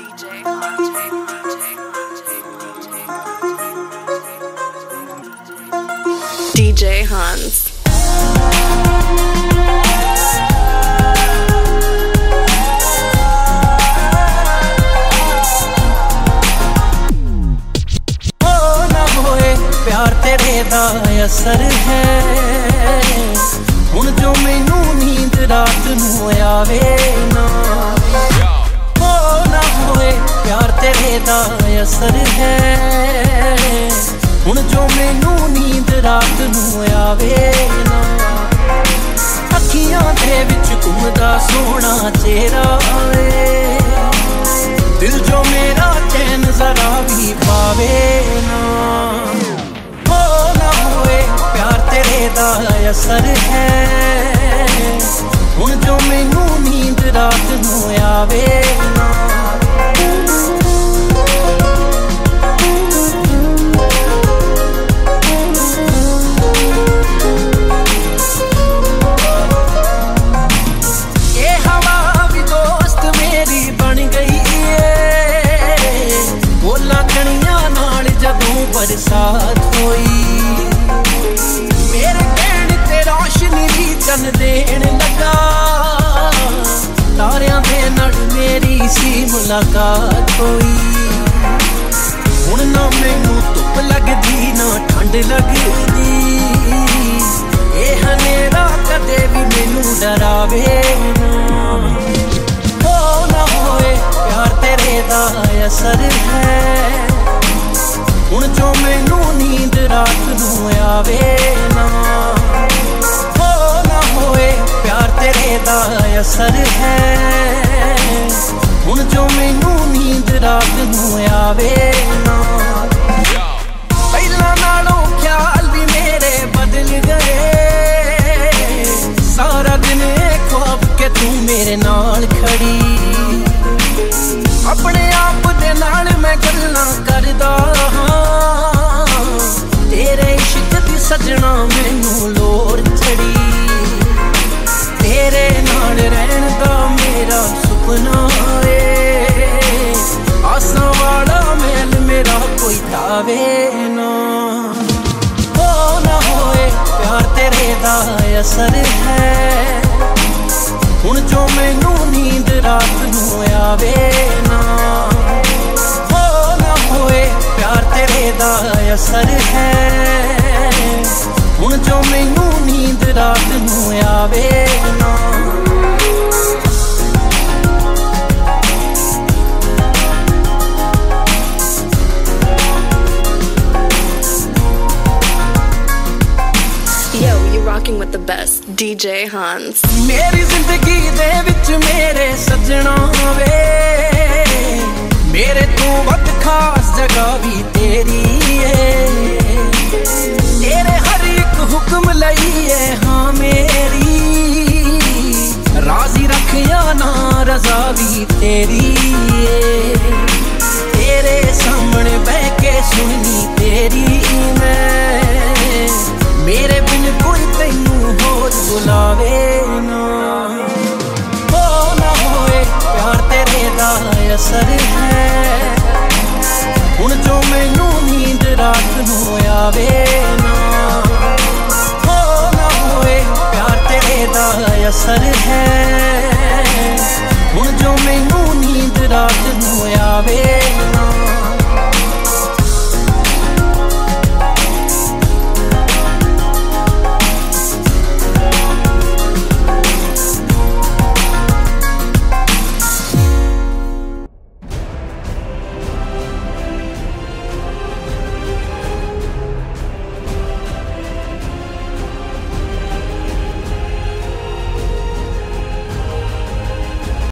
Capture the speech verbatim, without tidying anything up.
D J Hans. D J Hans. तेरे दा असर है हुण जो मैनू नींद रात नूं आवे ना हो ना होए प्यार तेरे दा असर है हुण जो मैनू नींद रात नूं आवे ना अखियां दे विच घुमदा सोहना चेहरा वे दिल जो मेरा चैन जरा भी पावे ना असर है हुण जो मैनू नींद रात नूं आवे ना। ये हवा भी दोस्त मेरी बन गई है बोला कणियां नाल जदों बरसात होई चन देन लगा तारियां दे नाल मेरी सी मुलाकात होई हुण ना मैनू धुप लगदी ना ठंड लगदी ये हनेरा कदे भी मैनू डरावे ना हो ना होए प्यार तेरे दा असर है हुण जो मैनू नींद रात नूं आवे ना असर है हुण जो मैनू नींद रात नूं आवे ना। पहला नालों ख्याल भी मेरे बदल गए सारा दिन ख्वाब के तू मेरे नाल खड़ी अपने आप दे नाल मैं गल्लां करदा हां तेरे इश्क दी सजना मैनू लोड़ छड़ी तेरे नाल रहन दा मेरा सुपना है आसां वाला महल मेरा कोई तावे ना हो ना होए प्यार तेरे दा असर है हुण जो मैनू नींद रात नूं आवे ना हो ना होए प्यार तेरे दा असर है हुण जो मैनू नींद रात नूं आवे ना। With the best D J Hans मेरी जिंदगी दे विच मेरे सजना वे मेरे तों वध खास जगह भी तेरी है तेरे हर एक हुक्म लई है हाँ मेरी राजी रख या ना रजा भी तेरी है तेरे सामने बह के सुननी तेरी मैं मेरे बिन कोई तैनू होर बुलावे ना हो ना होए प्यार तेरे दा असर है हुण जो मैनू नींद रात नूं आवे ना हो ना होए प्यार तेरे दा असर है हुण जो मैनू नींद रात नूं आवे।